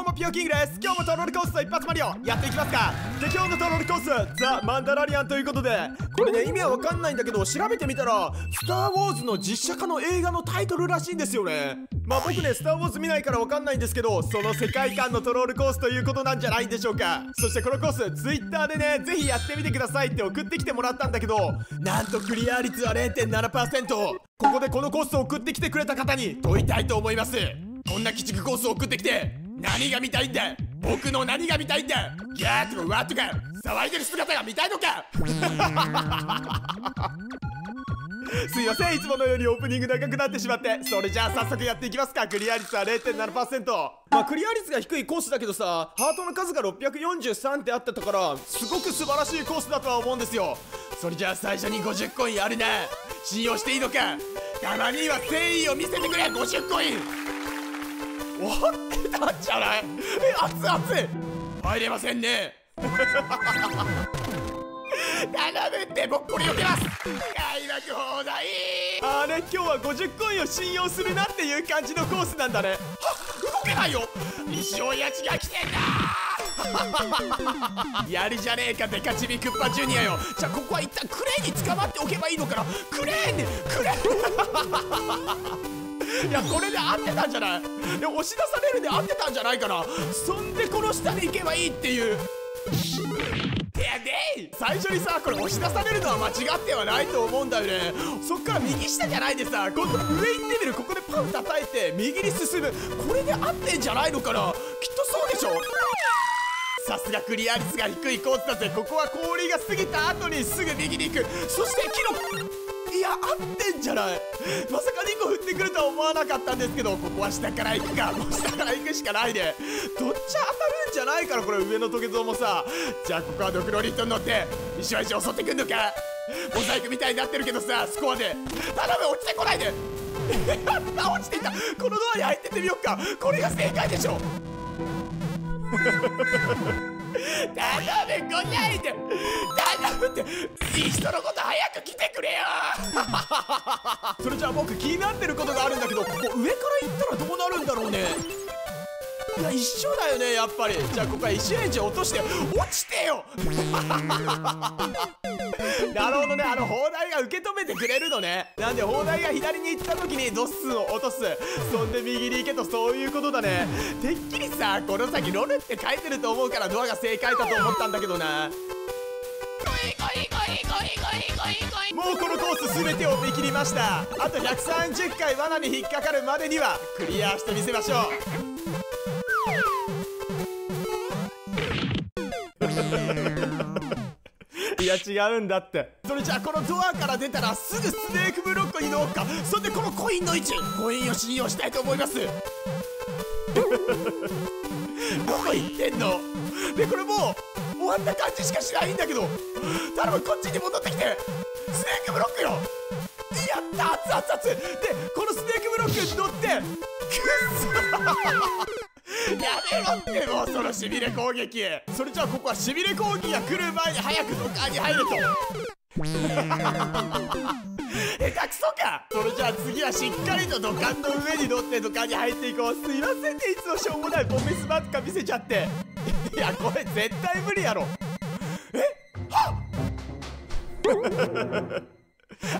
どうもピオキングです。今日もトロールコースと一発マリオやっていきますか。で、今日のトロールコースザ・マンダラリアンということで、これね意味はわかんないんだけど調べてみたらスターウォーズの実写化の映画のタイトルらしいんですよね。まあ僕ねスターウォーズ見ないからわかんないんですけど、その世界観のトロールコースということなんじゃないでしょうか。そしてこのコース Twitter でねぜひやってみてくださいって送ってきてもらったんだけど、なんとクリア率は 0.7%。 ここでこのコースを送ってきてくれた方に問いたいと思います。こんな鬼畜コースを送ってきて何が見たいんだ、僕の何が見たいんだ、ギャーとかワーとか騒いでる姿が見たいのかすいません、いつものようにオープニング長くなってしまって。それじゃあ早速やっていきますか。クリア率は 0.7%。 まあクリア率が低いコースだけどさ、ハートの数が643ってあってたからすごく素晴らしいコースだとは思うんですよ。それじゃあ最初に50コインあるね。信用していいのか、たまには誠意を見せてくれ。50コイン、終わってたんじゃない？熱々入れませんね頼むって、僕これ避けます。開幕放題。あれ、今日は50コインを信用するなっていう感じのコースなんだね。はっ、動けないよ、西尾やちが来てんだやるじゃねえかデカチビクッパジュニアよ。じゃあここは一旦クレーンに捕まっておけばいいのかな。クレーンでクレーンいや、これで合ってたんじゃない？で、押し出されるで合ってたんじゃないかな。そんでこの下に行けばいいっていう。てやで、最初にさ、これ押し出されるのは間違ってはないと思うんだよね。そっから右下じゃないでさ、今度上行ってみる。ここでパン叩いて右に進む。これで合ってんじゃないのかな。きっとそうでしょ。さすがクリア率が低いコースだぜ。ここは氷が過ぎた後にすぐ右に行く。そしてキノコ、いや、合ってんじゃない。まさか2個振ってくるとは思わなかったんですけど、ここは下から行くか。もう下から行くしかないね。どっち当たるんじゃないから。これ上のトゲゾウもさ、じゃあここはドクロリットに乗って石は石襲ってくんのか。モザイクみたいになってるけどさ、スコアで頼む、落ちてこないであ、落ちていた。このドアに入ってってみよっか。これが正解でしょ頼む、来ないで。頼むっていい人のこと早く来てくれよそれじゃあ僕気になってることがあるんだけど、ここ上から行ったらどうなるんだろうね。いや、一緒だよね、やっぱり。じゃあここは石エンジン落として、落ちてよなるほどね、あの砲台が受け止めてくれるのね。なんで砲台が左に行った時にドッスンを落とす、そんで右に行けと、そういうことだね。てっきりさ、この先ロルって書いてると思うからドアが正解だと思ったんだけどな。もうこのコース全てを見切りました。あと130回罠に引っかかるまでにはクリアしてみせましょういや違うんだって。それじゃあこのドアから出たらすぐスネークブロックに乗ろうか。そんでこのコインの位置、コインを信用したいと思いますどこ行ってんので、これもう終わった感じしかしないんだけど、頼む、こっちに戻ってきて。スネークブロックよ、やった、熱々熱々で、このスネークブロックに乗ってくっそやめろって、もうそのしびれ攻撃。それじゃあここはしびれ攻撃が来る前に早くドカーに入れと下手くそか。それじゃあ次はしっかりとドカンの上に乗ってドカンに入っていこう。すいませんね、いつもしょうもないボミスばっか見せちゃって。いや、これ絶対無理やろ。え、はっ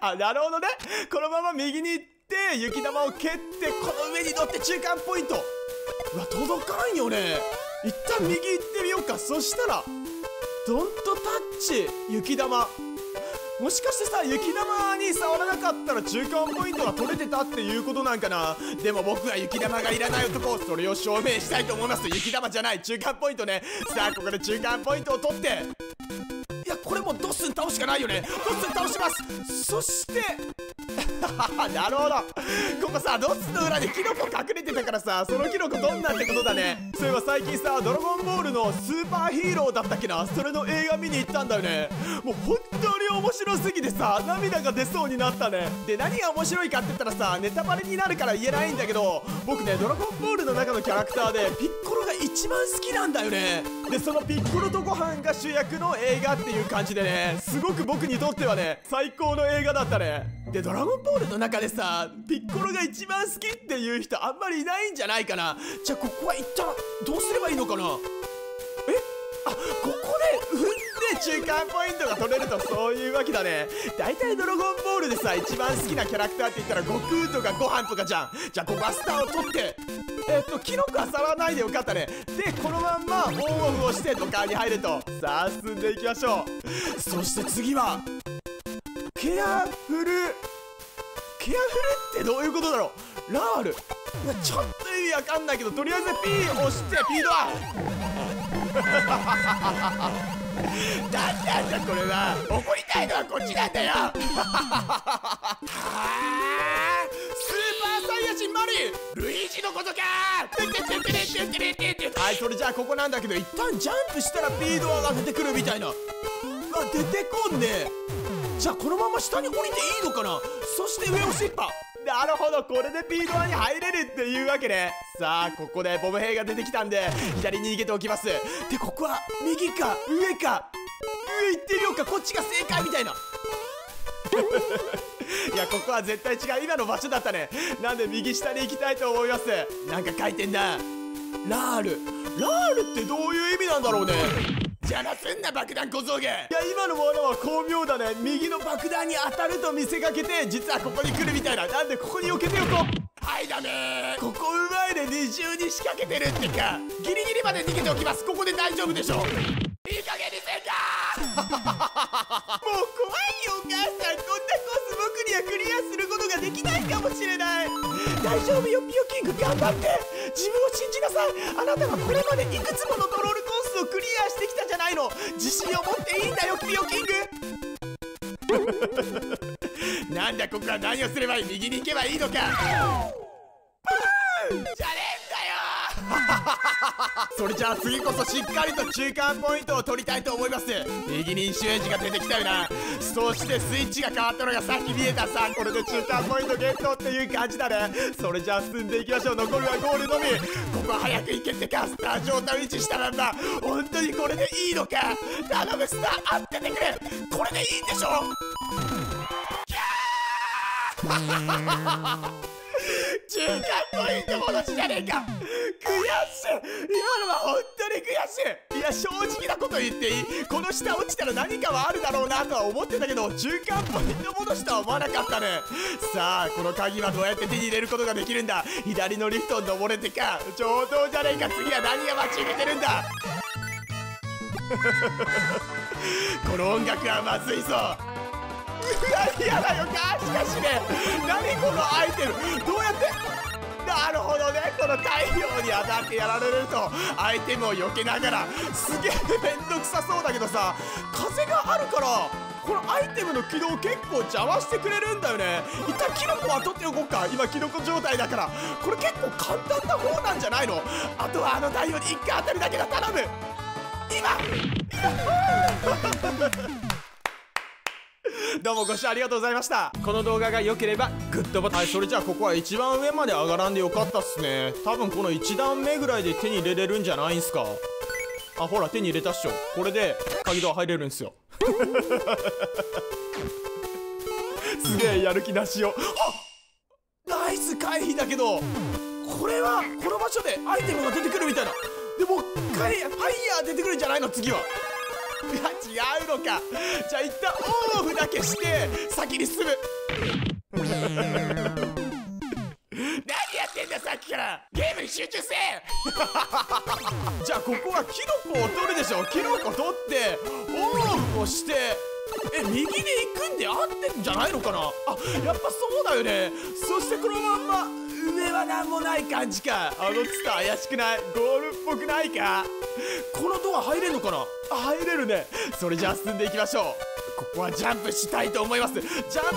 あ、なるほどね。このまま右に行って雪玉を蹴って、この上に乗って中間ポイント。うわ、届かんよね。一旦右行ってみようか。そしたらドントタッチ雪玉、もしかしてさ、雪玉に触らなかったら中間ポイントが取れてたっていうことなんかな。でも僕は雪玉がいらない男、それを証明したいと思います。雪玉じゃない、中間ポイントね。さあここで中間ポイントを取って、いや、これもうドッスン倒すしかないよね。ドッスン倒します。そしてなるほど、ここさ、ドッスンの裏にキノコ隠れてたからさ、そのキノコどんなってことだね。そういえば最近さ、ドラゴンボールのスーパーヒーローだったっけな、それの映画見に行ったんだよね。もう本当に面白すぎてさ、涙が出そうになったね。で、何が面白いかって言ったらさ、ネタバレになるから言えないんだけど、僕ね、ドラゴンボールの中のキャラクターでピッコロが一番好きなんだよね。で、そのピッコロとご飯が主役の映画っていう感じでね、すごく僕にとってはね、最高の映画だったね。で、ドラゴンボールの中でさ、ピッコロが一番好きっていう人あんまりいないんじゃないかな。じゃあここは一旦どうすればいいのかな。え、あ、ここで中間ポイントが取れるとそういうわけだね。だいたいドラゴンボールでさ、一番好きなキャラクターって言ったら悟空とかご飯とかじゃん。じゃあここはスターを取ってキノコは触らないでよかったね。でこのまんまオンオフをして土管に入ると。さあ進んでいきましょう。そして次はケアフル。ケアフルってどういうことだろう。ラール、ちょっと意味わかんないけど、とりあえず P 押してピードアップなんなんだこれは。怒りたいのはこっちなんだよ。はあ、スーパーサイヤ人マリールイージのことか。はい、それじゃあここなんだけど、一旦ジャンプしたら P ドアが出てくるみたいな。まあ出てこんね。じゃあこのまま下に降りていいのかな。そして上をシッパ。なるほど、これで P ドアに入れるっていうわけね。さあここでボブ兵が出てきたんで左に逃げておきます。でここは右か上か、上行ってみようか、こっちが正解みたいな。いやここは絶対違う、今の場所だったね。なんで右下に行きたいと思います。なんか書いてんな。ラール、ラールってどういう意味なんだろうね。邪魔すんな爆弾小僧が。いや今のものは巧妙だね。右の爆弾に当たると見せかけて実はここに来るみたいな。なんでここに避けておこう。はい、ダメー。ここうまいで二重に仕掛けてるってか。ギリギリまで逃げておきます。ここで大丈夫でしょ。いい加減にせんか。もう怖いよお母さん。こんなコース僕にはクリアすることができないかもしれない。大丈夫よピヨキング、頑張って。自分を信じなさい。あなたはこれまでいくつものトロールコースをクリアしてきたじゃないの。自信を持っていいんだよピヨキング。なんだここは。何をすればいい。右に行けばいいのか。じゃねえんだよ。それじゃあ次こそしっかりと中間ポイントを取りたいと思います。右にイシュエージが出てきたよな。そしてスイッチが変わったのがさっき見えた。さあこれで中間ポイントゲットっていう感じだね。それじゃあ進んでいきましょう。残るはゴールのみ。ここは早く行けってか。スター状態を維持したなんだ。本当にこれでいいのか。頼むスター、当ててくれ。これでいいんでしょ。キャー。中間ポイント戻しじゃねえか。悔しい。今のは本当に悔しい。いや正直なこと言っていい。この下落ちたら何かはあるだろうなとは思ってたけど、中間ポイント戻しとは思わなかったね。さあこの鍵はどうやって手に入れることができるんだ。左のリフトを登れてか。上等じゃねえか。次は何が待ち受けてるんだ。この音楽はまずいぞ。何やだよか。しかしね、何このアイテム。どうやって。なるほどね、この太陽に当たってやられるとアイテムを避けながら。すげえめんどくさそうだけどさ、風があるからこのアイテムの軌道結構邪魔してくれるんだよね。一旦キノコは取っておこうか。今キノコ状態だから、これ結構簡単な方なんじゃないの。あとはあの太陽に一回当たるだけだ。頼む今。どうもご視聴ありがとうございました。この動画が良ければグッドボタン。はい、それじゃあここは一番上まで上がらんでよかったっすね。多分この1段目ぐらいで手に入れれるんじゃないんすか。あ、ほら手に入れたっしょ。これで鍵ドア入れるんすよ。すげえやる気なしよ。あ、ナイス回避だけど、これはこの場所でアイテムが出てくるみたいな。でもう一回ファイヤー出てくるんじゃないの次は。いや違うのか。じゃあ一旦オンオフだけして先に進む。何やってんださっきから。ゲームに集中せえ。じゃあここはキノコを取るでしょ。キノコ取ってオンオフをして、右に行くんで合ってんじゃないのかな。あ、やっぱそうだよね。そしてこのまんま上は何もない感じか。あのツタ怪しくない。ゴールっぽくないか。このドア入れるのかな。あ、入れるね。それじゃあ進んでいきましょう。ここはジャンプしたいと思います。ジャン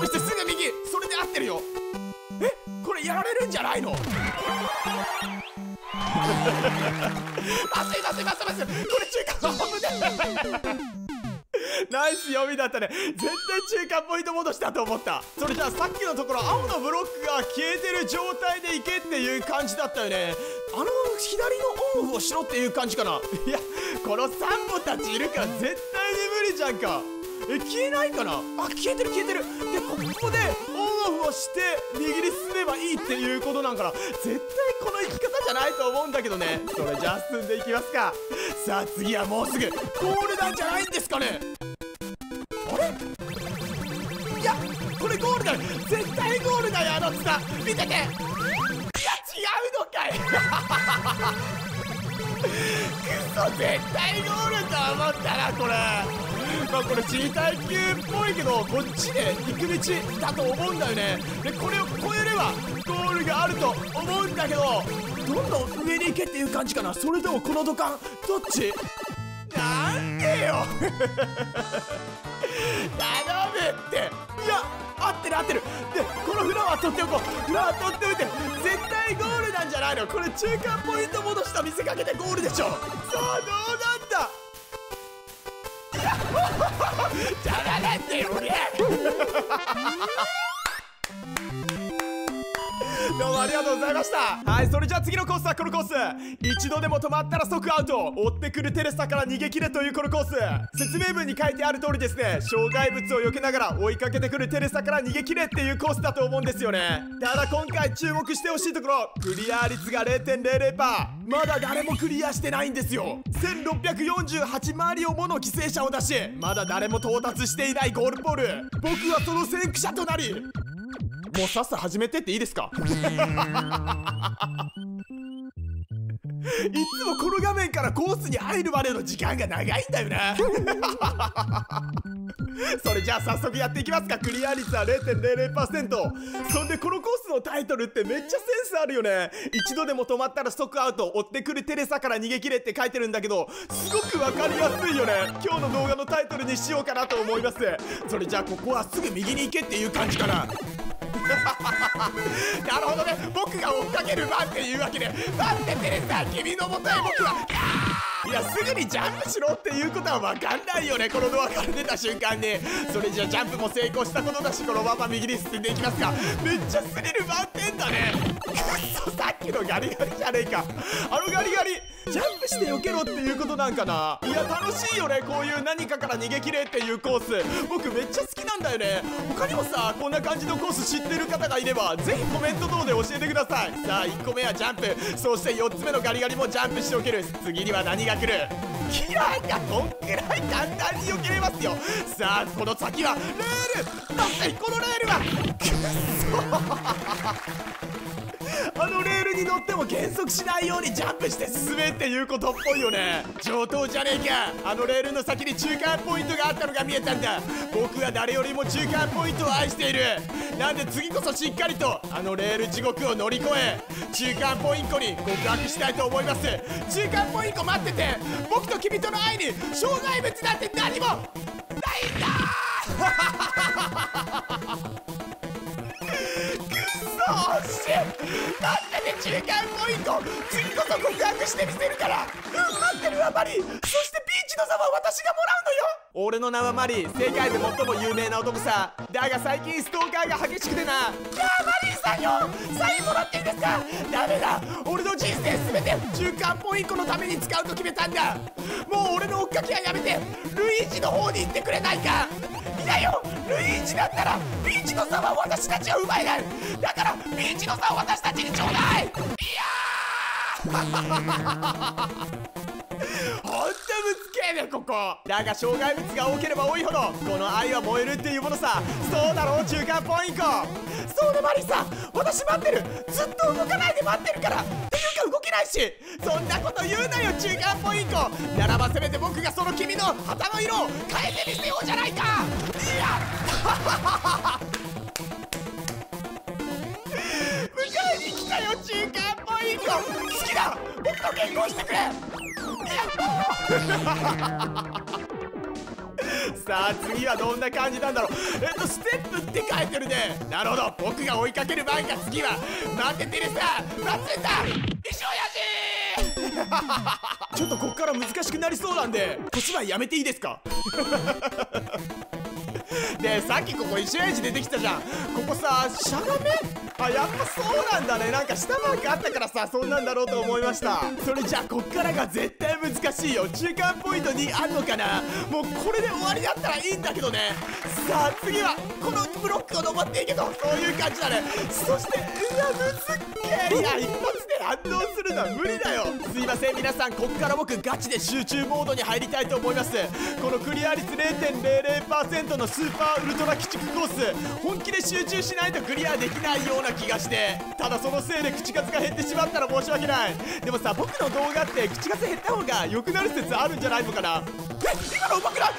プしてすぐ右。それで合ってるよ。え、これやられるんじゃないの。まずいまずいまずいまずい。これ中間危ねえ。ナイス読みだったね。絶対中間ポイント戻したと思った。それじゃあさっきのところ青のブロックが消えてる状態でいけっていう感じだったよね。あの左のオンオフをしろっていう感じかな。いやこのサンボたちいるから絶対に無理じゃんか。消えないかな。あ、消えてる消えてる。でここでオをして握り進めばいいっていうことなんから絶対この生き方じゃないと思うんだけどね。それじゃあ進んでいきますか。さあ次はもうすぐゴールなんじゃないんですかね。あれ、いやこれゴールだよ、絶対ゴールだよ。あの綱見てて、いや違うのかいクソ、絶対ゴールと思ったなこれ。まあこれチーター級っぽいけどこっちで行く道だと思うんだよね。でこれを越えればゴールがあると思うんだけど、どんどん上に行けっていう感じかな。それともこの土管どっちなんでよ頼むって。いや合ってる合ってる。でこのフラワー取っておこう、フラワー取っておいて絶対ゴールなんじゃないの。これ中間ポイント戻した見せかけてゴールでしょ。さあどうなんだじゃらなんてよねどうもありがとうございました。はい、それじゃあ次のコースはこのコース。一度でも止まったら即アウト、追ってくるテレサから逃げ切れというこのコース。説明文に書いてある通りですね、障害物を避けながら追いかけてくるテレサから逃げ切れっていうコースだと思うんですよね。ただ今回注目してほしいところ、クリア率が 0.00%、まだ誰もクリアしてないんですよ。1648マリオもの犠牲者を出し、まだ誰も到達していないゴールポール。僕はその先駆者となり、もうさっさ始めてっていいですかいつもこの画面からコースに入るまでの時間が長いんだよなそれじゃあ早速やっていきますか。クリア率は 0.00%。 そんでこのコースのタイトルってめっちゃセンスあるよね。一度でも止まったら即アウト、追ってくるテレサから逃げ切れって書いてるんだけど、すごくわかりやすいよね。今日の動画のタイトルにしようかなと思います。それじゃあここはすぐ右に行けっていう感じかななるほどね、僕が追っかける番っていうわけで、待ってテレサ、君のもとへ僕は。いやすぐにジャンプしろっていうことは分かんないよね、このドアから出た瞬間に。それじゃジャンプも成功したことだし、このまま右に進んでいきますか。めっちゃスリル満点だねくっそ、さっきのガリガリじゃねえか。あのガリガリジャンプして避けろっていうことなんかな。いや楽しいよね、こういう何かから逃げ切れっていうコース、僕めっちゃ好きなんだよね。他にもさ、こんな感じのコース知ってる方がいればぜひコメント等で教えてください。さあ1個目はジャンプ、そして4つ目のガリガリもジャンプしておける。次には何が来る、キラーがこんくらい簡単に避けれますよ。さあこの先はレールだって、このレールはくっそあのレールに乗っても減速しないようにジャンプして進めっていうことっぽいよね。上等じゃねえか。あのレールの先に中間ポイントがあったのが見えたんだ。僕は誰よりも中間ポイントを愛している。なんで次こそしっかりとあのレール地獄を乗り越え、中間ポイントに告白したいと思います。中間ポイント待ってて、僕と君との愛に障害物なんて何もないんだ惜しい。待ってて、中間ポイント次こそ告白してみせるから、待ってるわマリー。そしてピーチの座は私がもらうのよ。俺の名はマリー、世界で最も有名な男さ。だが最近ストーカーが激しくてな。やあマリーさんよ、サインもらっていいですか。ダメだ、俺の人生すべて中間ポイントのために使うと決めたんだ。もう俺の追っかけはやめて、ルイージの方に行ってくれないか。いやよ、ルイージだったらピーチの座は私たちは奪えない。だからピーチの座を私たちにちょうだい。いやーほんとぶつけえねここ。だが障害物が多ければ多いほどこの愛は燃えるっていうものさ。そうだろう、中間ポイント。そうだマリーさん、私待ってる、ずっと動かないで待ってるから。っていうか動けないし、そんなこと言うなよ中間ポイント。ならばせめて僕がその君の旗の色を変えてみせようじゃないか。いや迎えに来たよ中間ポイント。好きだ、僕と結婚してくれ。さあ次はどんな感じなんだろう。ステップって書いてるね。なるほど、僕が追いかける番が次は待っててるさ、待つんだ一生やしちょっとこっから難しくなりそうなんで小芝居やめていいですかでさっきここ一瞬エイジ出てきたじゃん。ここさしゃがめ、あ、やっぱそうなんだね。なんか下マークあったからさ、そんなんだろうと思いました。それじゃあこっからが絶対難しいよ。中間ポイントにあるのかな。もうこれで終わりだったらいいんだけどね。さあ次はこのブロックを登っていけと、そういう感じだね。そしてうわむずっけー。いや一発で反応するのは無理だよ。すいません皆さん、こっから僕ガチで集中モードに入りたいと思います。このクリア率 0.00% のスーパーウルトラ鬼畜コース、本気で集中しないとクリアできないような気がして、ただそのせいで口数が減ってしまったら申し訳ない。でもさ、僕の動画って口数減った方が良くなる説あるんじゃないのかな。え、今のうまくない？あ、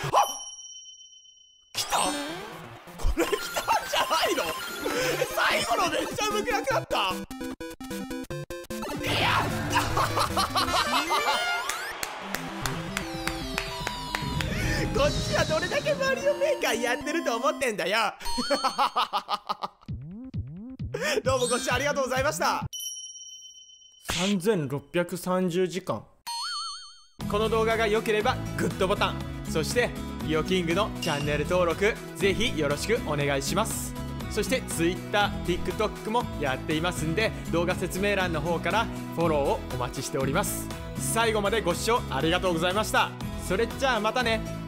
来た、これ来たんじゃないの？最後のめっちゃうまくなくなった。いやこっちはどれだけマリオメーカーやってると思ってんだよどうもご視聴ありがとうございました。3630時間。この動画が良ければグッドボタン、そしてリオキングのチャンネル登録ぜひよろしくお願いします。そして Twitter、TikTok もやっていますんで、動画説明欄の方からフォローをお待ちしております。最後までご視聴ありがとうございました。それじゃあまたね。